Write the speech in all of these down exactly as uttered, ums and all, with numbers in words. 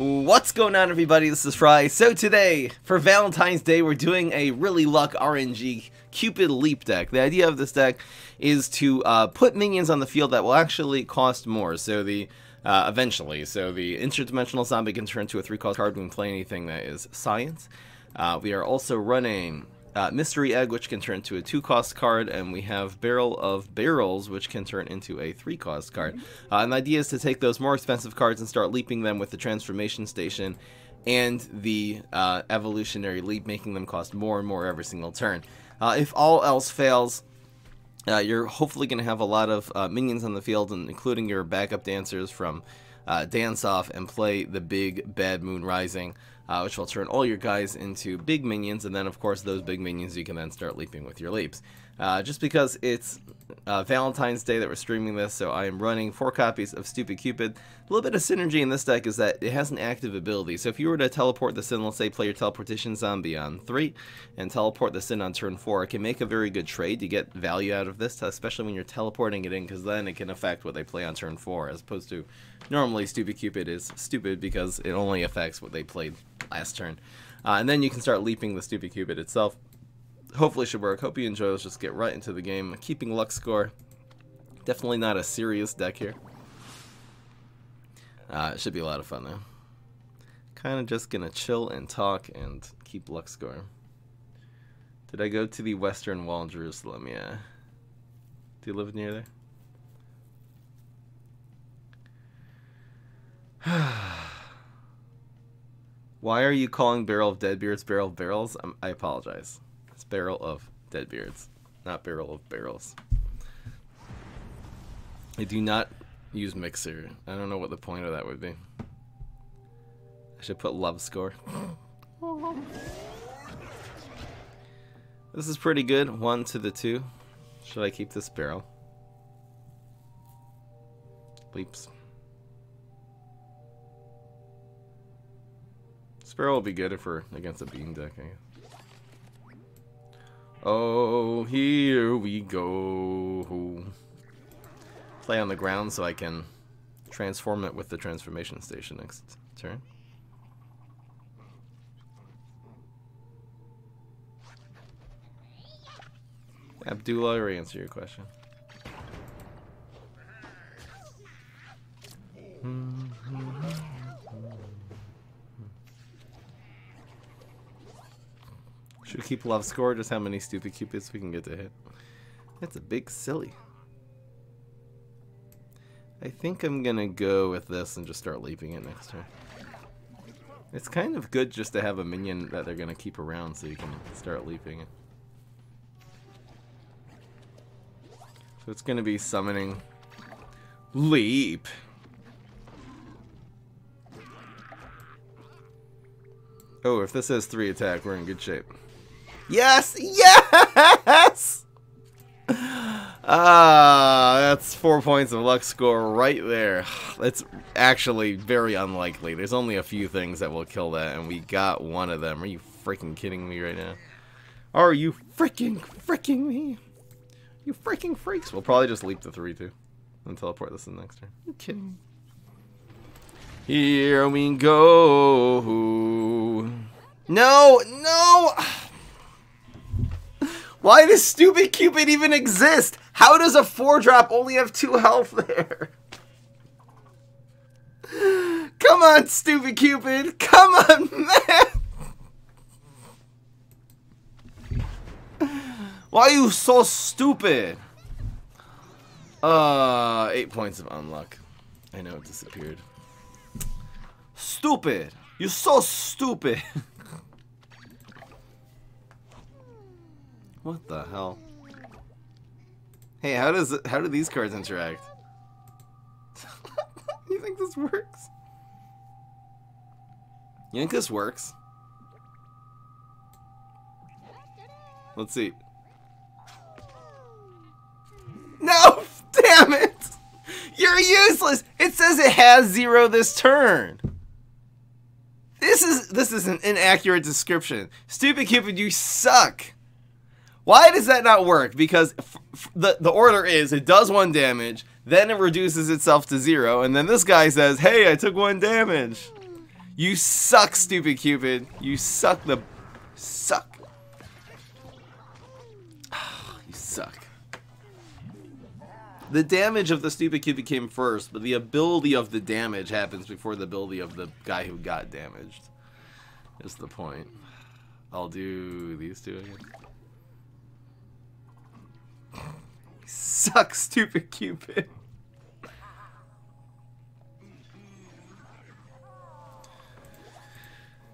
What's going on, everybody? This is Fry. So today, for Valentine's Day, we're doing a really luck R N G Cupid Leap deck. The idea of this deck is to uh, put minions on the field that will actually cost more. So the uh, eventually, so the interdimensional zombie can turn to a three-cost card when playing anything that is science. Uh, we are also running Uh, Mystery Egg, which can turn to a two-cost card, and we have Barrel of Barrels, which can turn into a three-cost card. Uh, and the idea is to take those more expensive cards and start leaping them with the Transformation Station and the uh, Evolutionary Leap, making them cost more and more every single turn. Uh, if all else fails, uh, you're hopefully going to have a lot of uh, minions on the field, and including your backup dancers from uh, Dance Off, and play the big Bad Moon Rising, Uh, which will turn all your guys into big minions, and then of course those big minions you can then start leaping with your leaps. Uh, just because it's uh, Valentine's Day that we're streaming this, so I am running four copies of Stupid Cupid. A little bit of synergy in this deck is that it has an active ability, so if you were to teleport this in, let's say play your Teleportation Zombie on three, and teleport this in on turn four, it can make a very good trade. You get value out of this, especially when you're teleporting it in, because then it can affect what they play on turn four, as opposed to normally Stupid Cupid is stupid because it only affects what they played last turn. Uh, and then you can start leaping the Stupid Cupid itself. Hopefully it should work. Hope you enjoy. Let's just get right into the game. Keeping luck score. Definitely not a serious deck here. Uh, it should be a lot of fun though. Kind of just gonna chill and talk and keep luck score. Did I go to the Western Wall in Jerusalem? Yeah. Do you live near there? Why are you calling Barrel of Deadbeards Barrel of Barrels? I'm, I apologize. It's Barrel of Deadbeards, not Barrel of Barrels. I do not use Mixer. I don't know what the point of that would be. I should put Love Score. This is pretty good. One to the two. Should I keep this barrel? Leaps. Sparrow will be good if we're against a beam deck, I guess. Oh, here we go. Play on the ground so I can transform it with the Transformation Station next turn. Abdullah, I already answered your question. Mm-hmm. Should keep Love Score, just how many Stupid Cupids we can get to hit. That's a big silly. I think I'm gonna go with this and just start leaping it next turn. It's kind of good just to have a minion that they're gonna keep around so you can start leaping it. So it's gonna be summoning Leap. Oh, if this has three attack, we're in good shape. Yes! Yes! Ah, that's four points of luck score right there. It's actually very unlikely. There's only a few things that will kill that, and we got one of them. Are you freaking kidding me right now? Are you freaking freaking me? You freaking freaks. We'll probably just leap the three, too, and teleport this in the next turn. Are you kidding me? Here we go. No, no! Why does Stupid Cupid even exist? How does a four drop only have two health there? Come on, Stupid Cupid! Come on, man! Why are you so stupid? Uh, eight points of unluck. I know it disappeared. Stupid! You're so stupid! What the hell? Hey, how does it, how do these cards interact? You think this works? You think this works? Let's see. No! Damn it! You're useless! It says it has zero this turn! This is this is an inaccurate description. Stupid Cupid, you suck! Why does that not work? Because f f the, the order is, it does one damage, then it reduces itself to zero, and then this guy says, hey, I took one damage. You suck, Stupid Cupid. You suck the... Suck. You suck. The damage of the Stupid Cupid came first, but the ability of the damage happens before the ability of the guy who got damaged. Is the point. I'll do these two again. You suck, Stupid Cupid.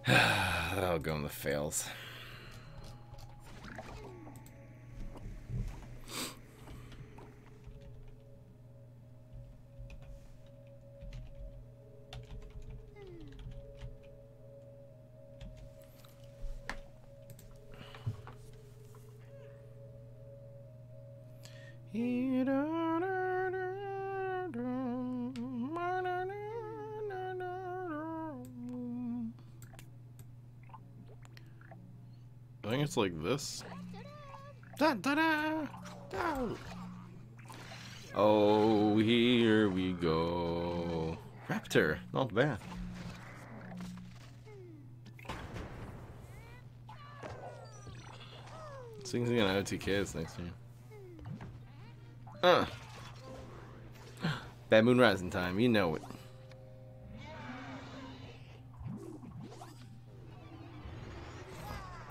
That'll go in the fails. I think it's like this. Da, da, da, da. Oh, here we go. Raptor, not bad. Sings again O T Ks next year. Uh. Bad Moon Rising time, you know it.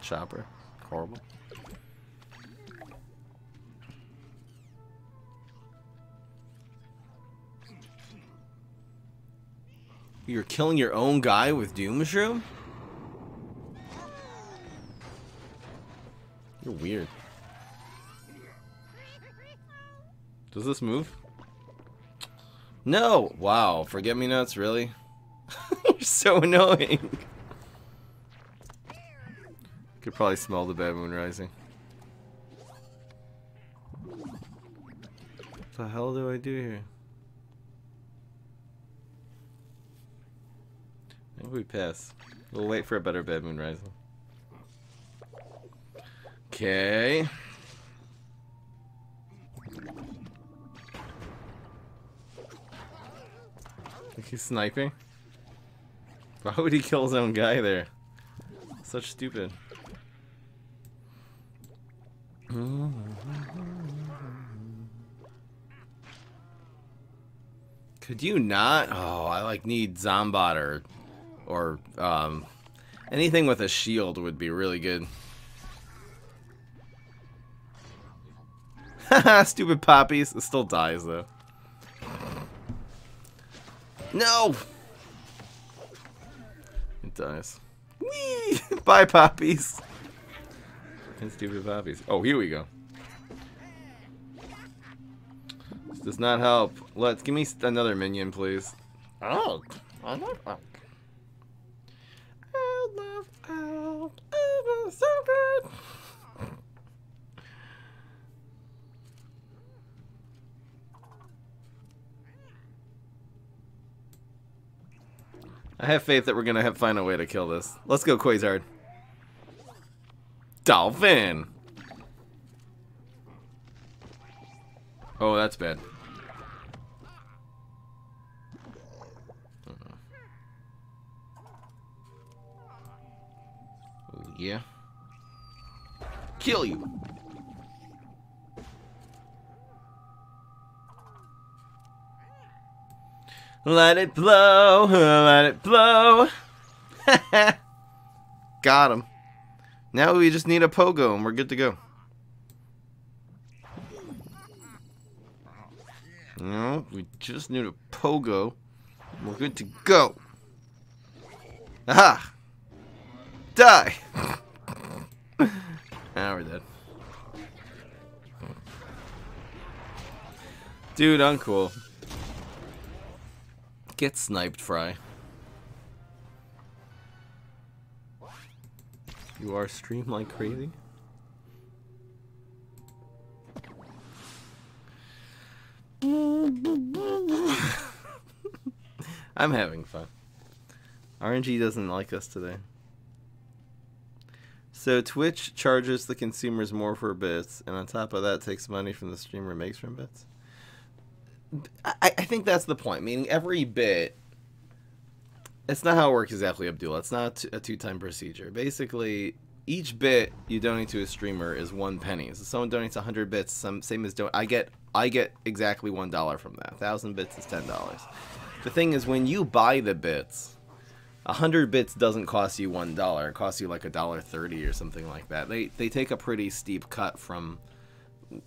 Chopper. Horrible. You're killing your own guy with Doom Shroom? You're weird. Does this move? No! Wow, Forget-me-nots, really? You're so annoying. Could probably smell the Bad Moon Rising. What the hell do I do here? I think we pass. We'll wait for a better Bad Moon Rising. Okay. He's sniping? Why would he kill his own guy there? Such stupid. Could you not? Oh, I like need Zombot or, or um, anything with a shield would be really good. Haha, stupid poppies. It still dies though. No! It dies. Whee! Bye, poppies! And stupid poppies. Oh, here we go. This does not help. Let's give me another minion, please. Oh, I love Elk. I love Elk. It is so good. I have faith that we're gonna have find a way to kill this. Let's go, Quasar. Dolphin! Oh, that's bad. Uh-huh. Yeah. Kill you! Let it blow! Let it blow! Got him. Now we just need a Pogo and we're good to go. No, we just need a Pogo. We're good to go. Aha! Die! Now we're dead. Dude, uncool. Get sniped, Fry. You are streamed like crazy. I'm having fun. R N G doesn't like us today. So Twitch charges the consumers more for bits, and on top of that takes money from the streamer makes from bits. I, I think that's the point. Meaning every bit It's not how it works exactly, Abdullah. It's not a two-time procedure. Basically, each bit you donate to a streamer is one penny. So someone donates one hundred bits, some same as don I get I get exactly one dollar from that. one thousand bits is ten dollars. The thing is, when you buy the bits, one hundred bits doesn't cost you one dollar. It costs you like a dollar thirty or something like that. They they take a pretty steep cut from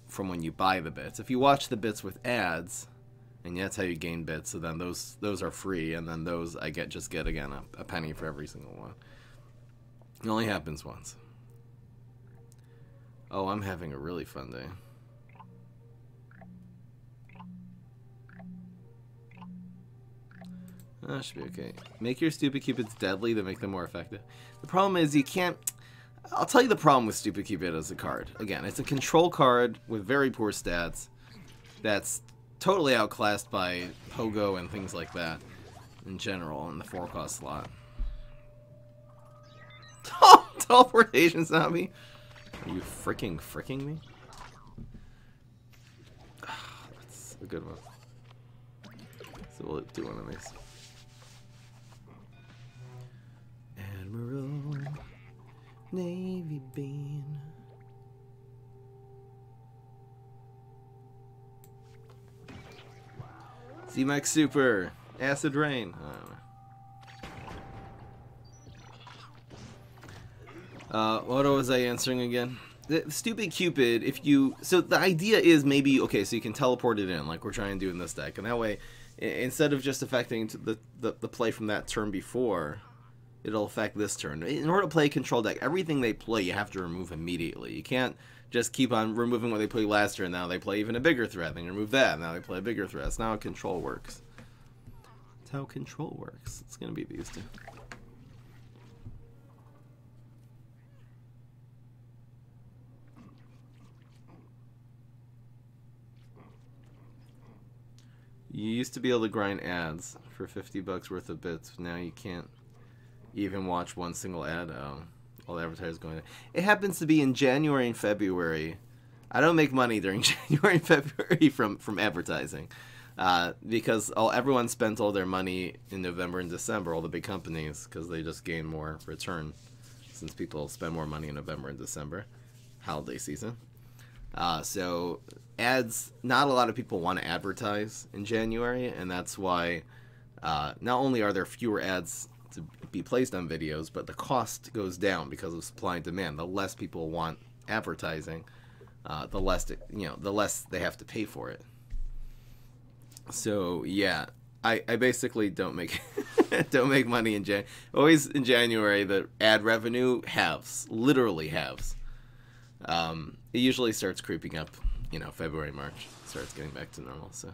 from when you buy the bits. If you watch the bits with ads, and that's how you gain bits, so then those those are free, and then those I get just get again a, a penny for every single one. It only happens once. Oh, I'm having a really fun day. That should be okay. Make your Stupid Cupids deadly to make them more effective. The problem is you can't... I'll tell you the problem with Stupid Cupid as a card. Again, it's a control card with very poor stats that's totally outclassed by Pogo and things like that in general in the four cost slot. Teleportation Zombie? Are you freaking fricking me? That's a good one. So we'll do one of these. Admiral Navy Bean. Z-Max Super. Acid Rain. I don't know. Uh, what was I answering again? The Stupid Cupid, if you... So the idea is maybe, okay, so you can teleport it in, like we're trying to do in this deck. And that way, instead of just affecting the, the, the play from that turn before, it'll affect this turn. In order to play a control deck, everything they play, you have to remove immediately. You can't just keep on removing what they played last turn. Now they play even a bigger threat. Then you remove that, and now they play a bigger threat. That's not how control works. That's how control works. It's going to be these two. You used to be able to grind ads for fifty bucks worth of bits. Now you can't even watch one single ad. Oh, all the advertisers going. It happens to be in January and February. I don't make money during January and February from from advertising, uh, because all everyone spent all their money in November and December. All the big companies, because they just gain more return since people spend more money in November and December, holiday season. Uh, so ads, not a lot of people want to advertise in January, and that's why uh, not only are there fewer ads to be placed on videos, but the cost goes down because of supply and demand. The less people want advertising, uh, the less it, you know, the less they have to pay for it. So yeah, I, I basically don't make don't make money in Jan. Always in January, the ad revenue halves, literally halves. Um, it usually starts creeping up, you know, February, March. It starts getting back to normal, so.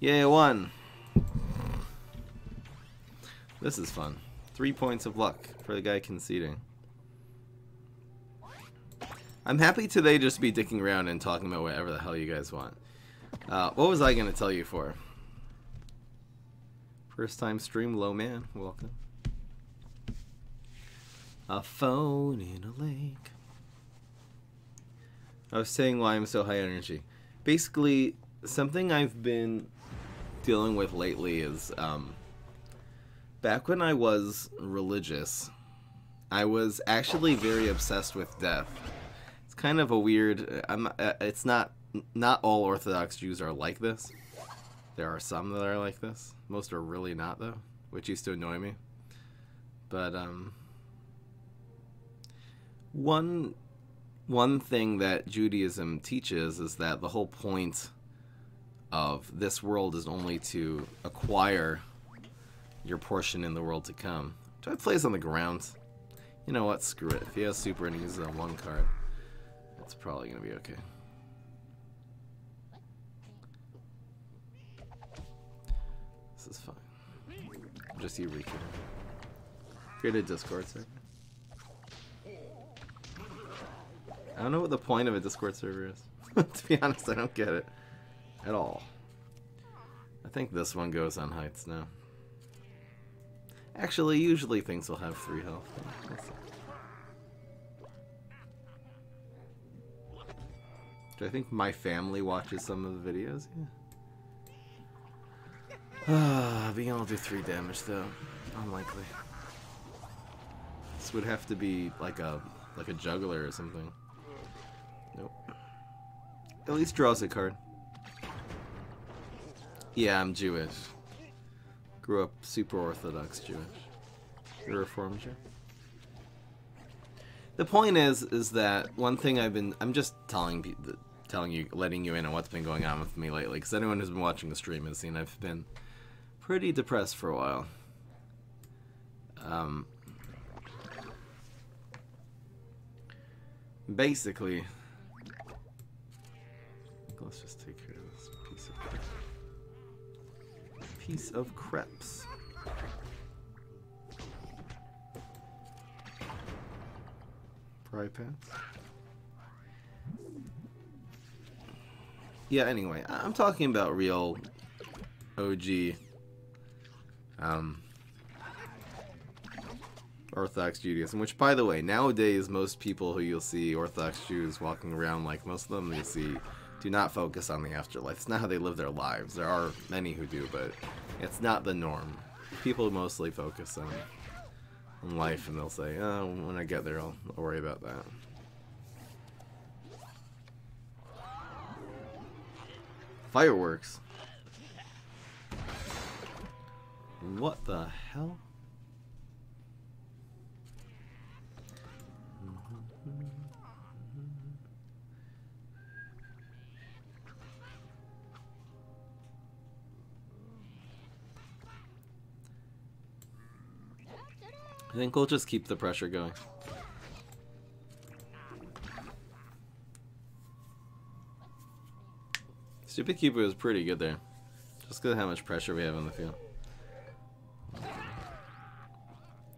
Yay, one! This is fun. Three points of luck for the guy conceding. I'm happy today just to be dicking around and talking about whatever the hell you guys want. Uh, what was I going to tell you for? First time stream, low man. Welcome. A phone in a lake. I was saying why I'm so high energy. Basically, something I've been dealing with lately is um, back when I was religious, I was actually very obsessed with death. It's kind of a weird. I'm. It's not. Not all Orthodox Jews are like this. There are some that are like this. Most are really not, though, which used to annoy me. But um, one. One thing that Judaism teaches is that the whole point of this world is only to acquire your portion in the world to come. Do I play this on the ground? You know what? Screw it. If he has super and he uses it on one card, that's probably going to be okay. This is fine. Just Eureka. Create a Discord server. I don't know what the point of a Discord server is. To be honest, I don't get it. At all. I think this one goes on heights now. Actually, usually things will have three health. Do I think my family watches some of the videos? Yeah. Being able to do three damage though, unlikely. This would have to be like a like a juggler or something. Nope. At least draws a card. Yeah, I'm Jewish. Grew up super Orthodox Jewish. You're Reformed Jew. The point is, is that one thing I've been, I'm just telling people, telling you, letting you in on what's been going on with me lately, because anyone who's been watching the stream has seen I've been pretty depressed for a while. Um, basically, let's just take care of this piece of crap. Piece of craps. Fry pants. Yeah, anyway, I'm talking about real O G um, Orthodox Judaism, which, by the way, nowadays most people who you'll see Orthodox Jews walking around, like most of them you'll see, do not focus on the afterlife. It's not how they live their lives. There are many who do, but it's not the norm. People mostly focus on, on life, and they'll say, oh, when I get there, I'll, I'll worry about that. Fireworks. What the hell? I think we'll just keep the pressure going. Stupid Cupid was pretty good there. Just because of how much pressure we have on the field.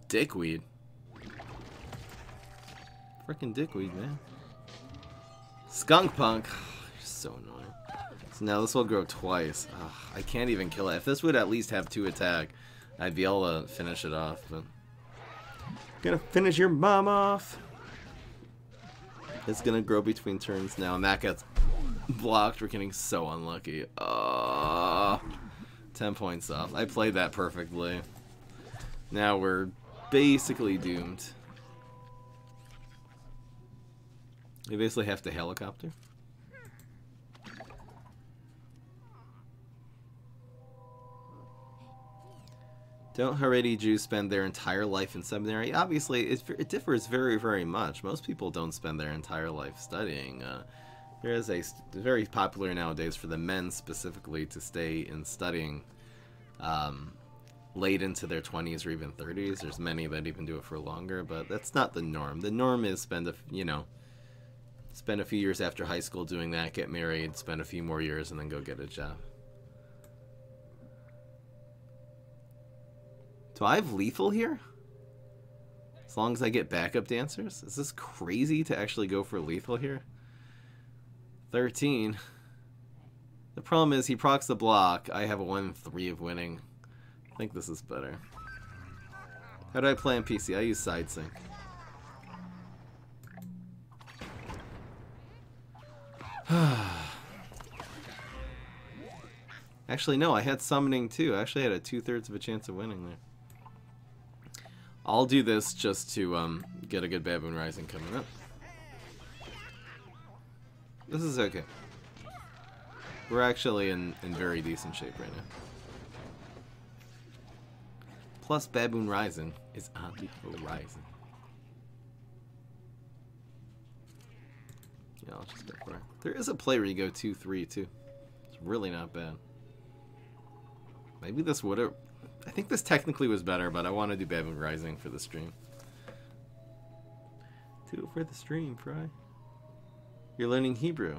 Dickweed? Frickin' dickweed, man. Skunk Punk! Oh, you're so annoying. So now this will grow twice. Ugh, I can't even kill it. If this would at least have two attack, I'd be able to finish it off, but... Gonna finish your mom off! It's gonna grow between turns now, and that gets... blocked. We're getting so unlucky. Uh, ten points off. I played that perfectly. Now we're basically doomed. We basically have to helicopter. Don't Haredi Jews spend their entire life in seminary? Obviously, it, it differs very, very much. Most people don't spend their entire life studying. Uh, There is a very popular nowadays for the men specifically to stay in studying um, late into their twenties or even thirties. There's many that even do it for longer, but that's not the norm. The norm is spend a you know spend a few years after high school doing that, get married, spend a few more years, and then go get a job. Do I have lethal here? As long as I get backup dancers? Is this crazy to actually go for lethal here? thirteen. The problem is he procs the block. I have a one three of winning. I think this is better. How do I play on P C? I use side sync. Actually, no, I had summoning too. I actually had a two-thirds of a chance of winning there. I'll do this just to um, get a good Bad Moon Rising coming up. This is okay. We're actually in, in very decent shape right now. Plus, Bad Moon Rising is on the horizon. Yeah, I'll just go for it. There is a play where you go two three, too. It's really not bad. Maybe this would have... I think this technically was better, but I want to do Bad Moon Rising for the stream. Do it for the stream, Fry. You're learning Hebrew.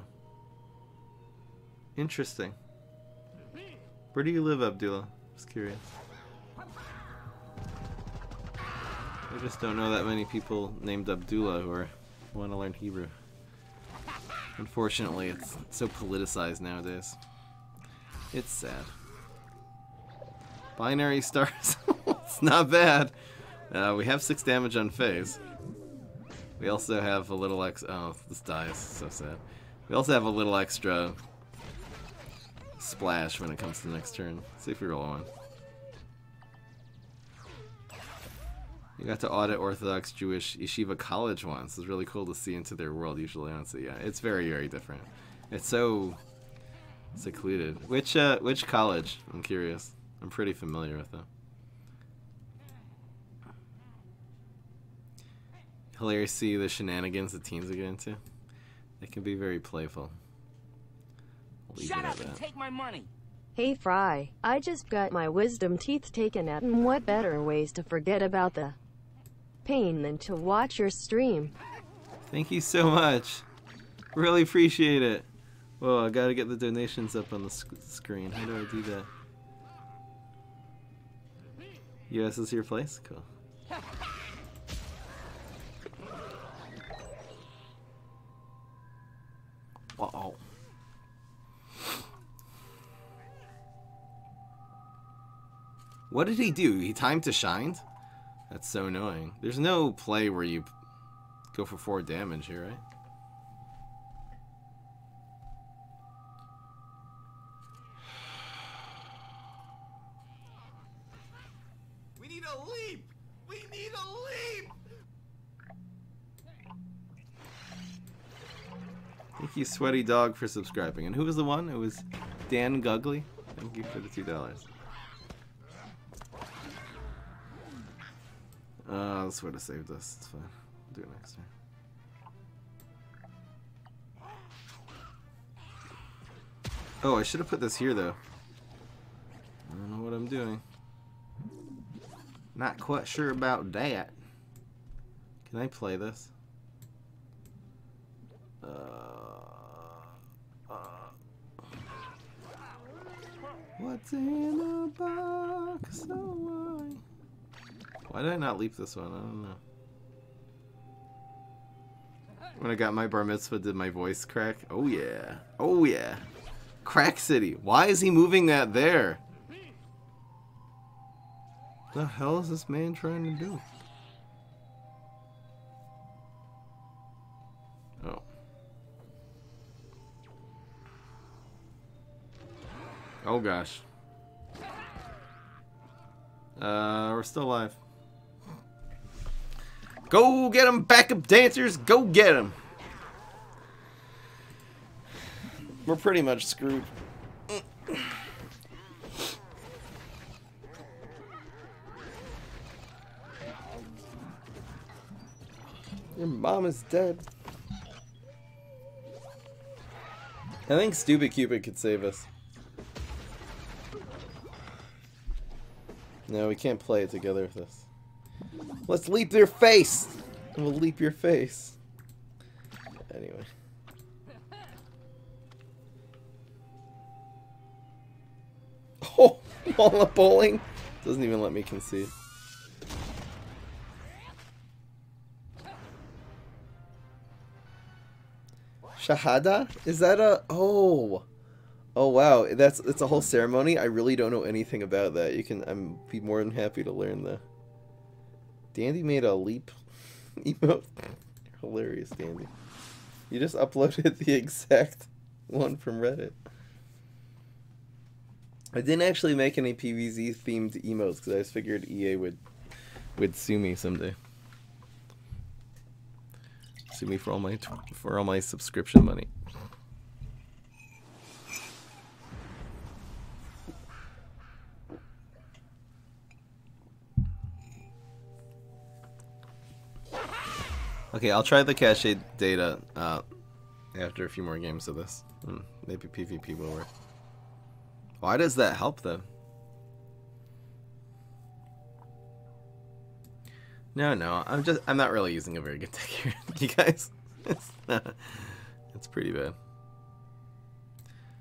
Interesting. Where do you live, Abdullah? Just curious. I just don't know that many people named Abdullah who are, want to learn Hebrew. Unfortunately, it's so politicized nowadays. It's sad. Binary stars. It's not bad. Uh, we have six damage on phase. We also have a little ex- oh, this dies, so sad. We also have a little extra splash when it comes to the next turn. Let's see if we roll one. You got to audit Orthodox Jewish Yeshiva College once. It's really cool to see into their world, usually, honestly. Yeah, it's very, very different. It's so secluded. Which, uh, which college? I'm curious. I'm pretty familiar with them. Hilarious to see the shenanigans the teens get into. They can be very playful. Shut up and take my money! Hey Fry, I just got my wisdom teeth taken out, and what better ways to forget about the pain than to watch your stream. Thank you so much. Really appreciate it. Whoa, I gotta get the donations up on the sc screen. How do I do that? U S is your place? Cool. Uh-oh. What did he do? He timed to shine? That's so annoying. There's no play where you go for four damage here, right? We need a leap! We need a leap! Thank you, Sweaty Dog, for subscribing. And who was the one? It was Dan Gugly. Thank you for the two dollars. Uh, this would have saved us. It's fine. We'll do it next time. Oh, I should have put this here, though. I don't know what I'm doing. Not quite sure about that. Can I play this? Uh, uh. What's in a box? Oh, I... Why did I not leap this one? I don't know. When I got my bar mitzvah, did my voice crack? Oh yeah. Oh yeah. Crack City. Why is he moving that there? What the hell is this man trying to do? Oh. Oh gosh. Uh, we're still alive. Go get them, backup dancers! Go get them! We're pretty much screwed. Your mom is dead. I think Stupid Cupid could save us. No, we can't play it together with this. Let's leap their face! And we'll leap your face. Anyway. Oh! Wall up bowling! Doesn't even let me concede. Shahada? Is that a... Oh! Oh wow, that's it's a whole ceremony. I really don't know anything about that. You can I'm be more than happy to learn though. Dandy made a leap emote. Hilarious, Dandy. You just uploaded the exact one from Reddit. I didn't actually make any P V Z themed emotes because I just figured E A would would sue me someday. Sue me for all my for all my subscription money. Okay, I'll try the cache data uh, after a few more games of this. Hmm, maybe P v P will work. Why does that help though? No, no, I'm just I'm not really using a very good deck here, you guys. It's not, it's pretty bad.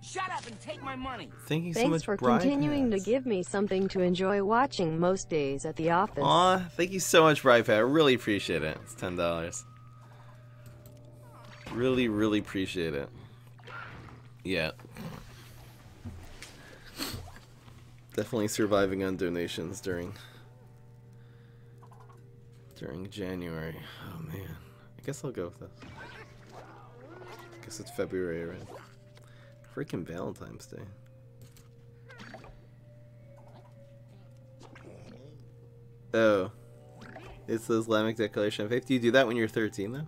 Shut up and take my money. Thank you so much, Thanks for Brian continuing Pats. To give me something to enjoy watching most days at the office. Aw, thank you so much, Brian Pat. I really appreciate it. It's ten dollars. Really, really appreciate it. Yeah. Definitely surviving on donations during during January. Oh man. I guess I'll go with this. I guess it's February, right? Freaking Valentine's Day. Oh. It's the Islamic Declaration of Faith. Do you do that when you're thirteen, though?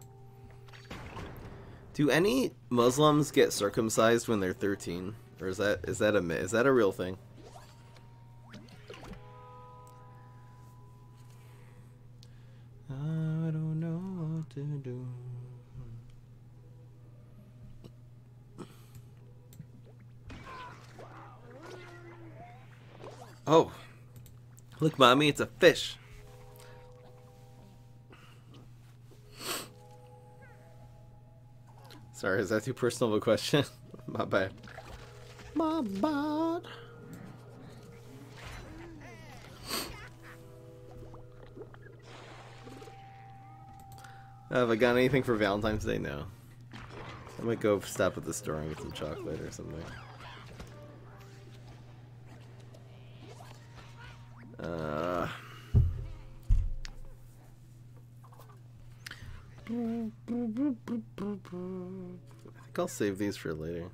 Do any Muslims get circumcised when they're thirteen? Or is that is that a is that a real thing? I don't know what to do. Oh, look, mommy, it's a fish. Sorry, is that too personal of a question? My bad. My bad. Have I got anything for Valentine's Day? No. I might go stop at the store and get some chocolate or something. Uh. I think I'll save these for later.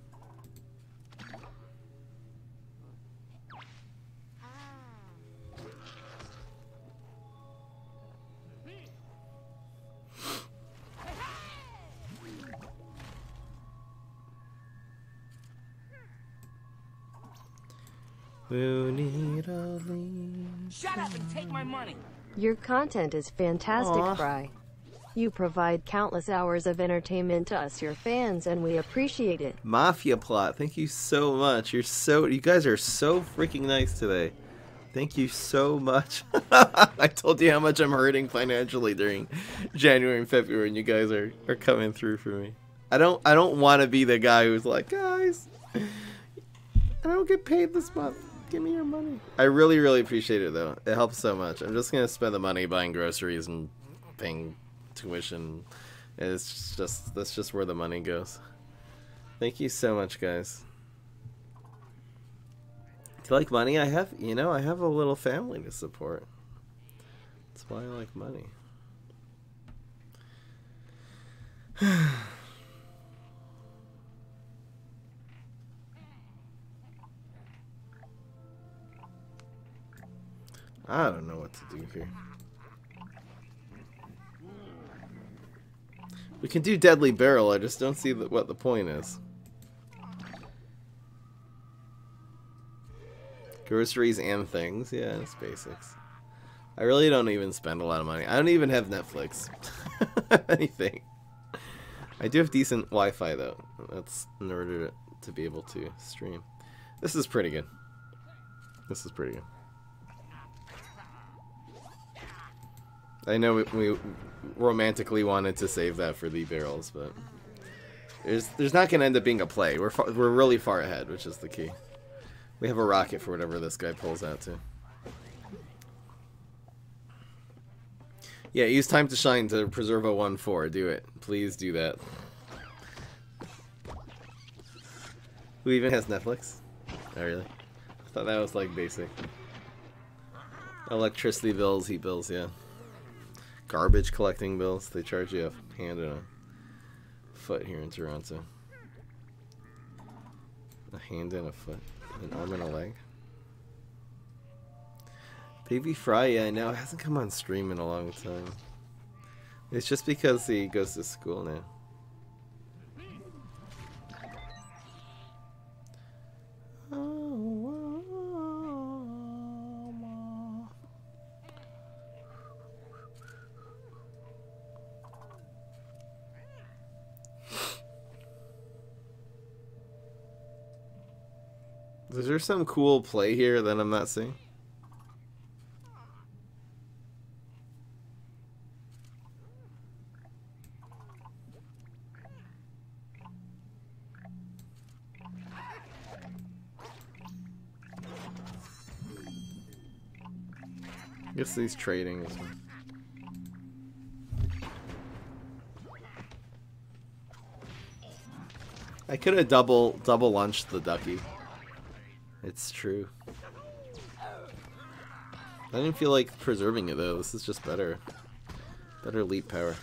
We'll need a lead. Shut up and take my money. Your content is fantastic, aww. Fry. You provide countless hours of entertainment to us, your fans, and we appreciate it. Mafia plot. Thank you so much. You're so. You guys are so freaking nice today. Thank you so much. I told you how much I'm hurting financially during January and February, and you guys are are coming through for me. I don't. I don't want to be the guy who's like, guys, I don't get paid this month. Give me your money. I really, really appreciate it, though. It helps so much. I'm just going to spend the money buying groceries and paying tuition. It's just, that's just where the money goes. Thank you so much, guys. Do you like money? I have, you know, I have a little family to support. That's why I like money. I don't know what to do here. We can do Deadly Barrel, I just don't see the, what the point is. Groceries and things, yeah, it's basics. I really don't even spend a lot of money. I don't even have Netflix. Anything. I do have decent Wi-Fi, though. That's in order to be able to stream. This is pretty good. This is pretty good. I know we, we romantically wanted to save that for the barrels, but there's there's not going to end up being a play. We're far, we're really far ahead, which is the key. We have a rocket for whatever this guy pulls out to. Yeah, use Time to Shine to preserve a one four. Do it. Please do that. Who even has Netflix? Oh, really? I thought that was, like, basic. Electricity bills, heat bills, yeah. Garbage collecting bills, they charge you a hand and a foot here in Toronto. A hand and a foot. An arm and a leg. Baby Fry, yeah, I know, it hasn't come on stream in a long time. It's just because he goes to school now. Is there some cool play here that I'm not seeing? I guess he's trading as well. I could have double double launched the ducky. It's true. I didn't feel like preserving it, though. This is just better. Better leap power.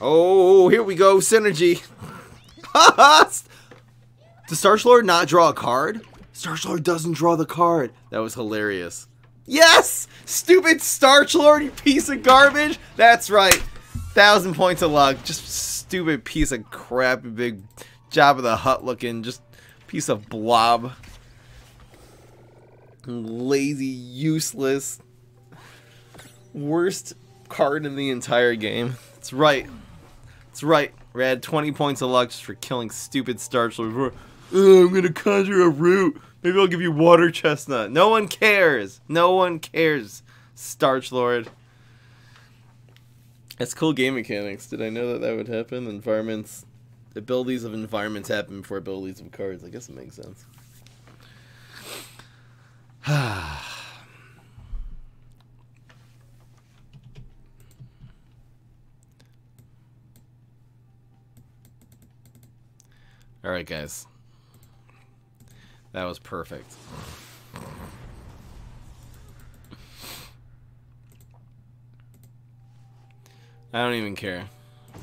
Oh, here we go. Synergy. Does Starch Lord not draw a card? Starch Lord doesn't draw the card. That was hilarious. Yes! Stupid Starch Lord, you piece of garbage! That's right. Thousand points of luck. Just stupid piece of crap, big Job of the Hut looking, just piece of blob. Lazy, useless, worst card in the entire game. That's right. That's right. We had twenty points of luck just for killing stupid Starch Lord. Oh, I'm gonna conjure a root. Maybe I'll give you water chestnut. No one cares. No one cares, Starch Lord. That's cool game mechanics. Did I know that that would happen? Environments, abilities of environments happen before abilities of cards. I guess it makes sense. All right, guys. That was perfect. I don't even care. Shut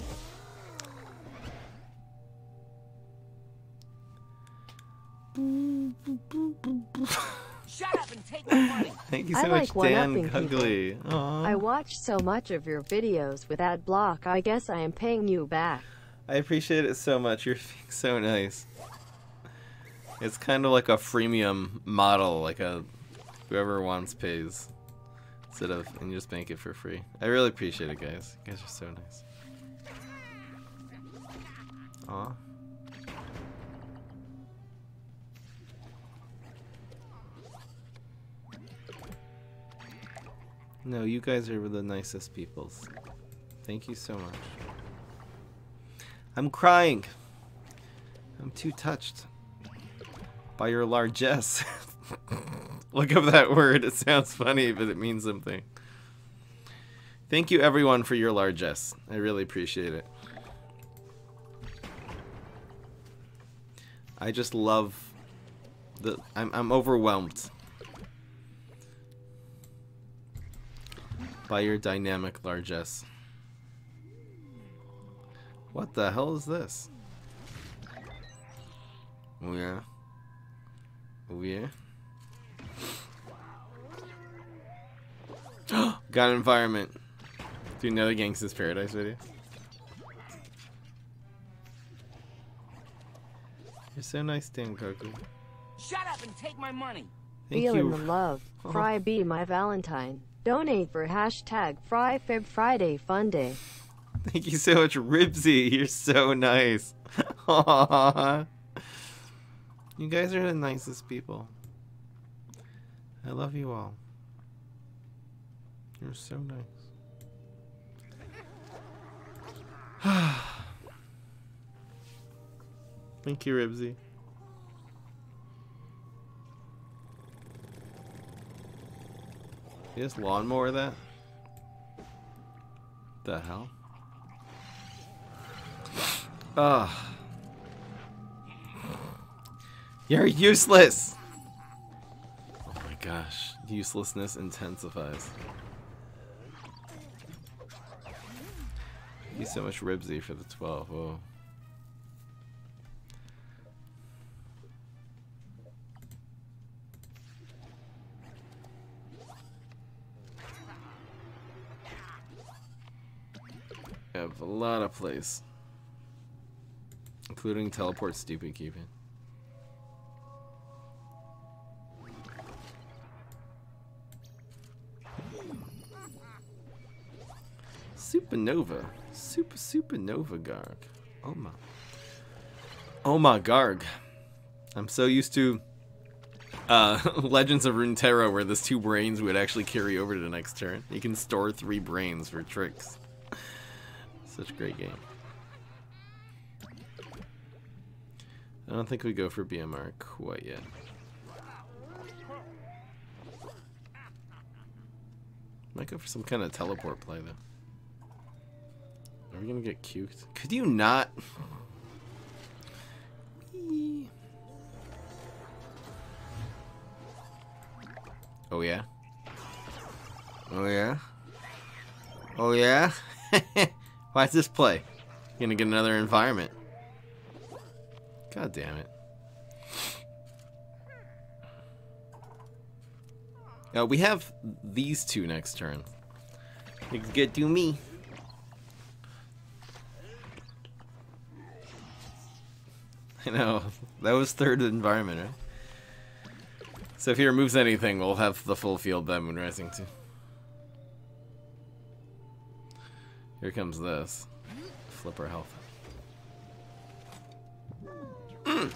up and take the money. Thank you so I much, like Dan Cugley. I watched so much of your videos with Adblock. I guess I am paying you back. I appreciate it so much. You're so nice. It's kind of like a freemium model, like a whoever wants pays instead of, and you just make it for free. I really appreciate it, guys. You guys are so nice. Aw. No, you guys are the nicest peoples. Thank you so much. I'm crying. I'm too touched by your largesse. Look up that word. It sounds funny, but it means something. Thank you, everyone, for your largesse. I really appreciate it. I just love the... I'm, I'm overwhelmed by your dynamic largesse. What the hell is this? Oh, yeah. Oh yeah. Got an environment. Do another Gangsta's Paradise video. You're so nice, Dan Coco. Shut up and take my money. Thank Feeling you. the love. Oh. Fry be my Valentine. Donate for hashtag Fry Feb Friday Fun Day. Thank you so much, Ribsy. You're so nice. Aww. You guys are the nicest people. I love you all. You're so nice. Thank you, Ribsy. Is this lawnmower that? The hell? Ugh. You're useless! Oh my gosh. Uselessness intensifies. Thank you so much, Ribsy, for the twelve. Whoa. I have a lot of plays, including Teleport Stupid Cupid. Supernova. Super Supernova Garg. Oh my. Oh my Garg. I'm so used to uh, Legends of Runeterra where those two brains would actually carry over to the next turn. You can store three brains for tricks. Such a great game. I don't think we go for B M R quite yet. Might go for some kind of teleport play though. Are we gonna get cuked? Could you not? Oh yeah? Oh yeah? Oh yeah? Watch this play. You're gonna get another environment. God damn it. Now we have these two next turn. It's good to me. I know, that was third environment, right? So if he removes anything, we'll have the full field Bad Moon Rising too. Here comes this. Flip our health. Mm.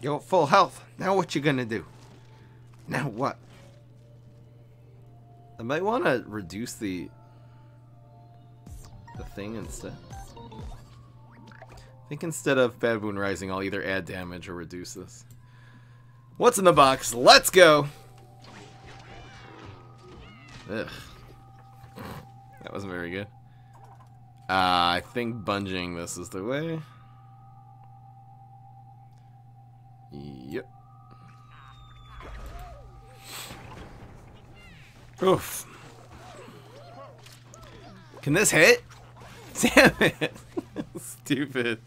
You're at full health. Now what you gonna do? Now what? I might want to reduce the the thing instead. I think instead of Bad Moon Rising, I'll either add damage or reduce this. What's in the box? Let's go! Ugh. That wasn't very good. Uh, I think bunging this is the way. Yep. Oof. Can this hit? Damn it. Stupid.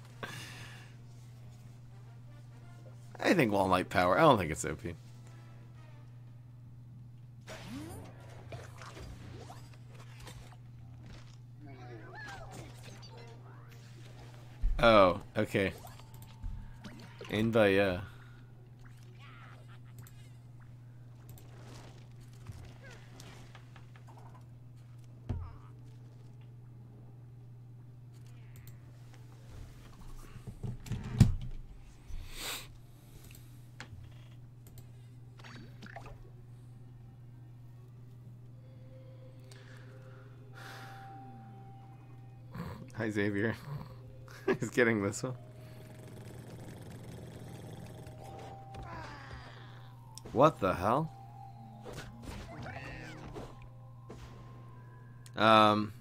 I think Wall-Nut Power. I don't think it's O P. Oh, okay. In by, yeah. Hi, Xavier. He's getting this one. What the hell? Um,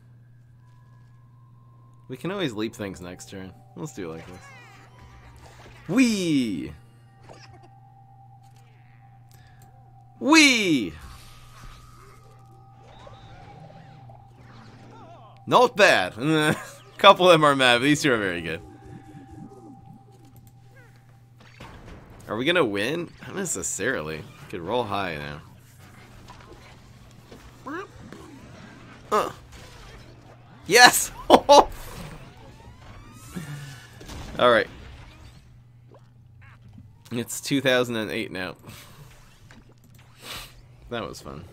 we can always leap things next turn. Let's do it like this. Wee! Wee! Not bad. Couple of them are mad, but these two are very good. Are we gonna win? Not necessarily. We could roll high now. Uh. Yes! Alright. It's two thousand eight now. That was fun.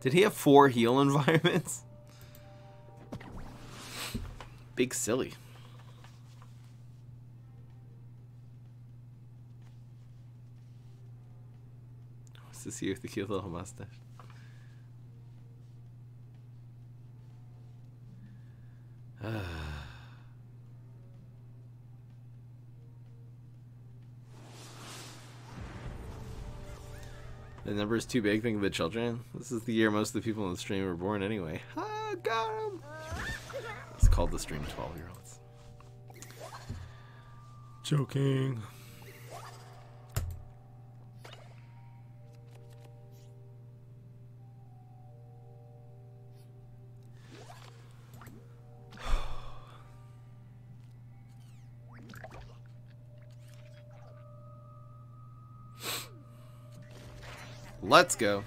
Did he have four heal environments? Big silly. What's this here with the cute little mustache? Uh. The number is too big, think of the children. This is the year most of the people in the stream were born anyway. Ah, got him! It's called the stream twelve year olds. Joking. Let's go.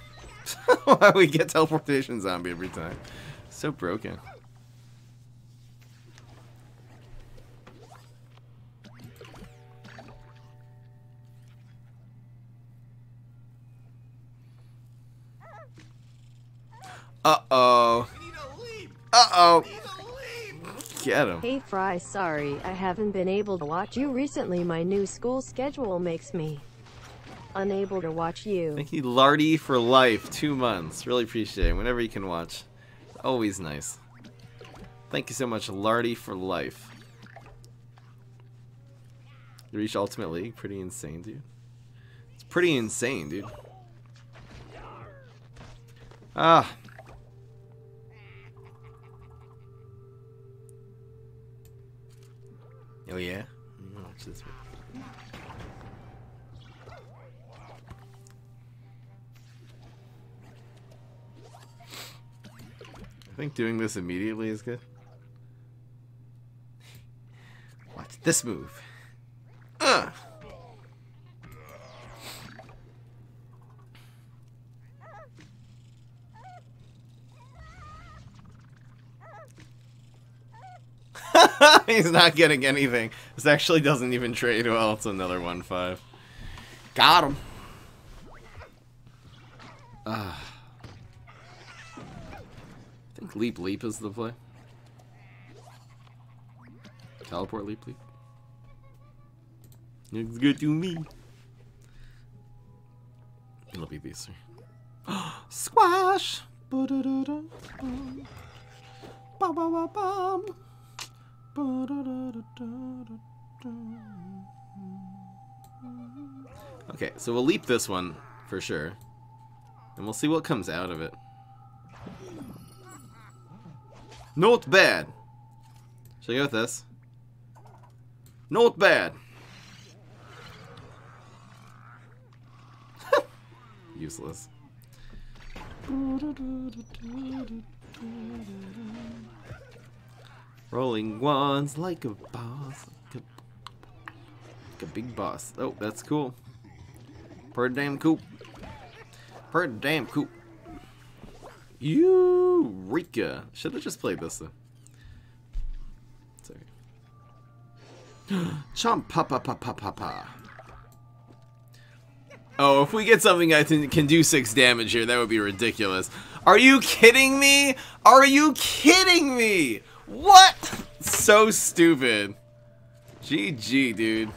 Why we get teleportation zombie every time? So broken. Uh-oh. Uh-oh. Get him. Hey Fry, sorry I haven't been able to watch you recently. My new school schedule makes me unable to watch you. Thank you, Lardy, for life. Two months. Really appreciate it. Whenever you can watch. It's always nice. Thank you so much, Lardy, for life. You reach Ultimate League? Pretty insane, dude. It's pretty insane, dude. Ah. Oh, yeah? Watch this one. I think doing this immediately is good. Watch this move. Ugh. He's not getting anything. This actually doesn't even trade well. It's another one five. Got him. Uh, I think Leap Leap is the play. Teleport Leap Leap. Looks good to me. It'll be these three. Squash! Ba-da-da-da-bum. Ba-ba-ba-bum. Okay, so we'll leap this one for sure, and we'll see what comes out of it. Not bad. Should I go with this? Not bad. Useless. Rolling ones like a boss, like a, like a big boss. Oh, that's cool. Pretty damn cool. Pretty damn cool. Eureka! Should have just played this though. Sorry. Chomp pa pa pa pa pa pa. Oh, if we get something I can do six damage here, that would be ridiculous. Are you kidding me? Are you kidding me? What? So stupid. G G, dude.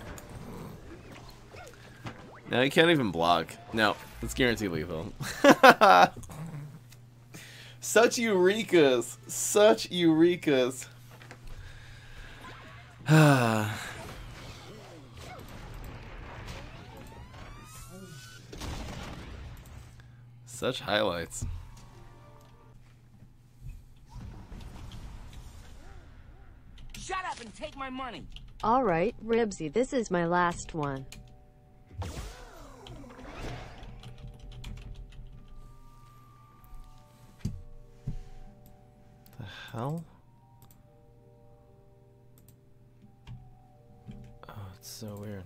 Now he can't even block. No, it's guaranteed lethal. Such Eurekas. Such Eurekas. Such highlights. Shut up and take my money. All right, Ribsy, this is my last one. The hell? Oh, it's so weird.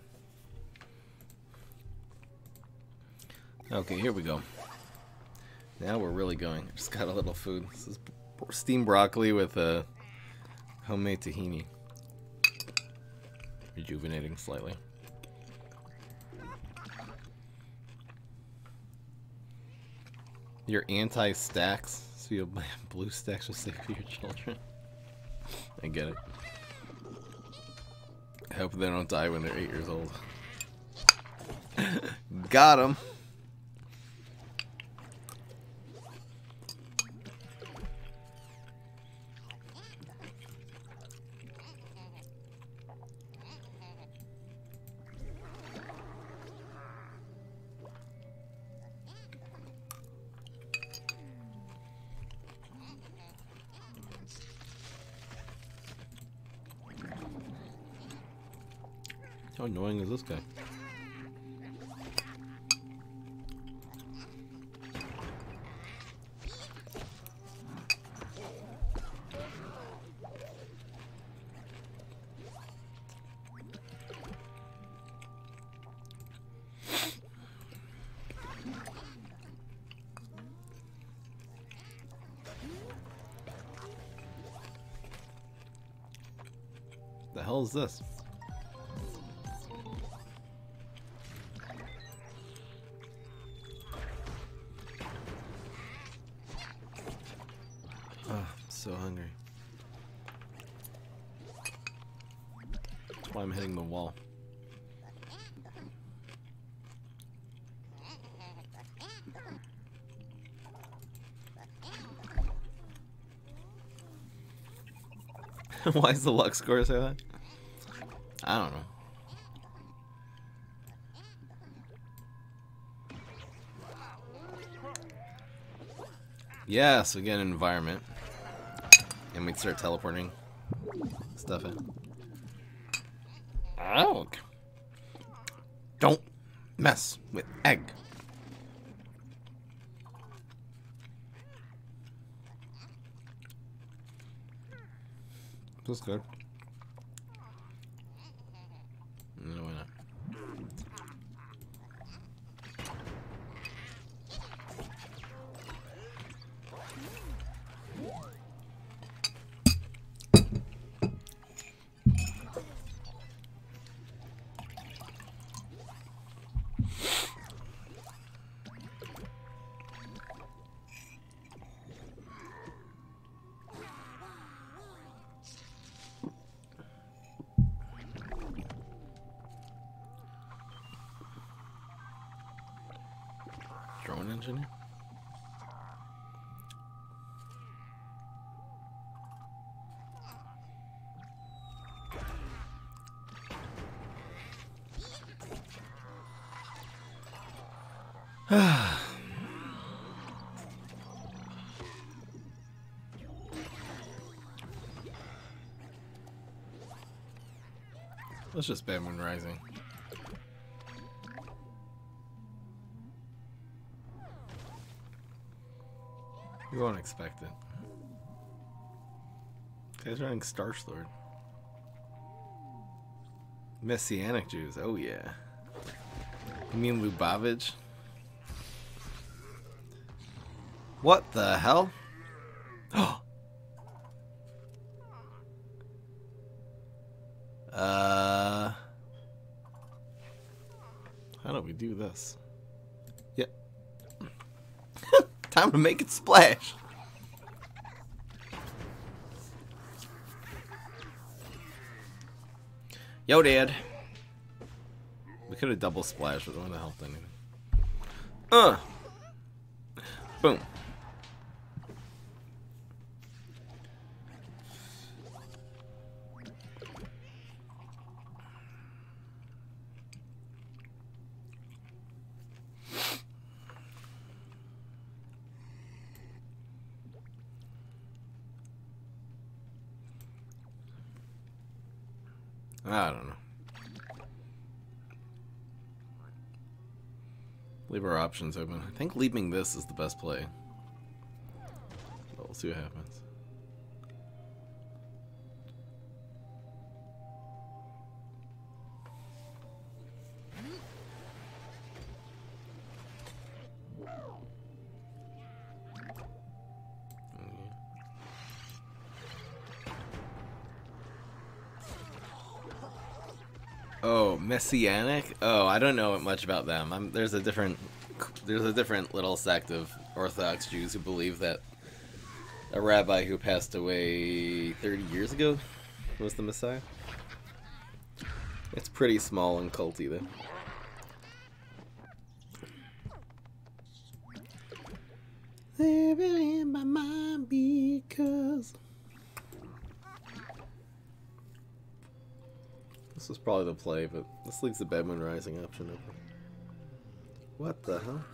Okay, here we go. Now we're really going. I just got a little food. This is steamed broccoli with a homemade tahini. Rejuvenating slightly. Your anti-stacks, so you'll buy blue stacks will save for your children. I get it. I hope they don't die when they're eight years old. Got 'em! How annoying is this guy? The hell is this? So hungry. That's why I'm hitting the wall. Why is the luck score say that? I don't know. Yes, we get an environment. And we'd start teleporting stuff in. Ow! Don't mess with egg. That's good. No, why not? Engineer? Let's just Bad Moon Rising. You won't expect it. Guys running Starch Lord. Messianic Jews, oh yeah. You mean Lubavitch? What the hell? Oh. Uh how do we do this? Time to make it splash. Yo, Dad. We could have double splashed, but it wouldn't have helped anything. Uh. Boom. I don't know. Leave our options open. I think leaping this is the best play. But we'll see what happens. Oh, Messianic? Oh, I don't know much about them. I'm, there's a different, there's a different little sect of Orthodox Jews who believe that a rabbi who passed away thirty years ago was the Messiah. It's pretty small and culty, though. Living in my mind because. This was probably the play, but this leaves the Bad Moon Rising option open. What the hell?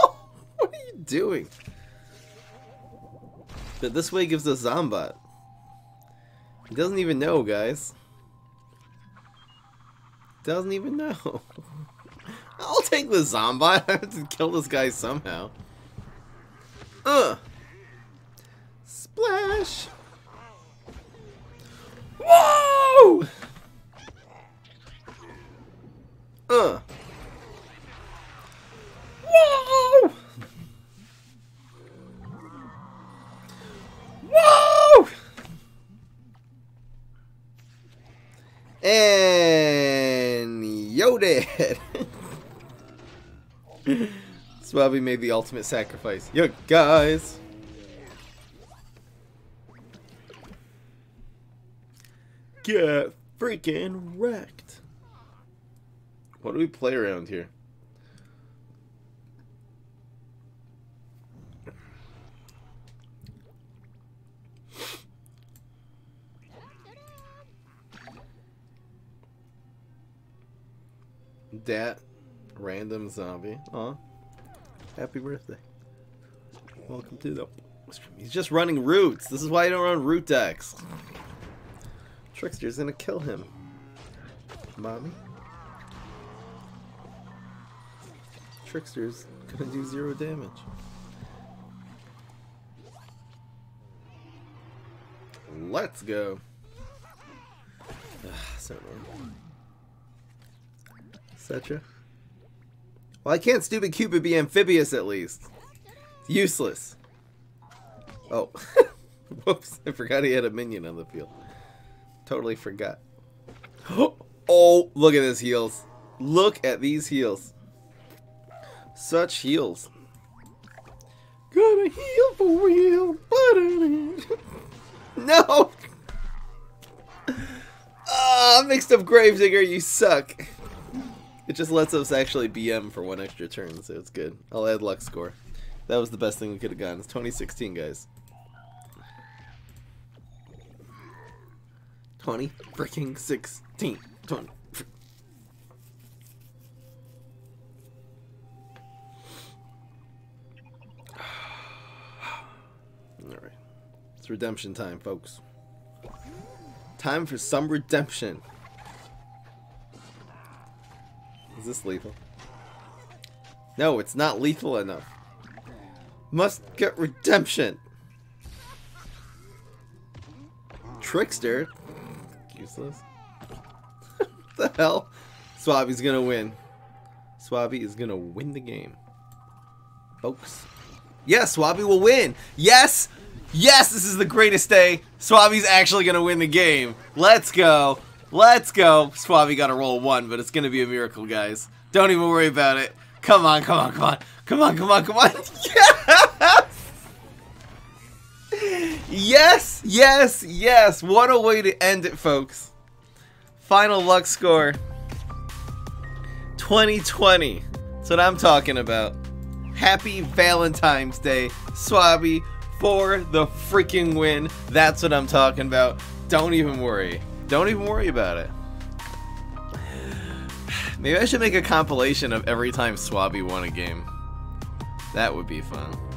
Oh, what are you doing? But this way gives us Zombot. He doesn't even know, guys. Doesn't even know. I'll take the Zombot. I have to kill this guy somehow. Ugh. Splash. Whoa! Uh. Whoa! Whoa! And yo, Dad. Swabby made the ultimate sacrifice. Yo, guys. Get freaking wrecked. What do we play around here? Dat random zombie. Aw. Happy birthday. Welcome to the... He's just running roots. This is why you don't run root decks. Trickster's gonna kill him. Mommy? Trickster's gonna do zero damage. Let's go. someone. Etc. Why can't Stupid Cupid be amphibious at least? It's useless. Oh. Whoops, I forgot he had a minion on the field. Totally forgot. Oh, look at his heels. Look at these heels. Such heels. Gonna heal for real. No! Ah, oh, mixed up Gravedigger, you suck. It just lets us actually B M for one extra turn, so it's good. I'll add luck score. That was the best thing we could have gotten. It's twenty sixteen, guys. twenty freaking sixteen. twenty. Alright. It's redemption time, folks. Time for some redemption. Is this lethal? No, it's not lethal enough. Must get redemption. Trickster? Useless. What the hell? Swabby's gonna win. Swabby is gonna win the game. Folks. Yes, Swabby will win. Yes! Yes, this is the greatest day. Swabby's actually gonna win the game. Let's go. Let's go. Swabby got a roll one, but it's gonna be a miracle, guys. Don't even worry about it. Come on, come on, come on. Come on, come on, come on. Yes! Yes, yes, yes. What a way to end it, folks. Final luck score. twenty twenty. That's what I'm talking about. Happy Valentine's Day, Swabby, for the freaking win. That's what I'm talking about. Don't even worry. Don't even worry about it. Maybe I should make a compilation of every time Swabby won a game. That would be fun.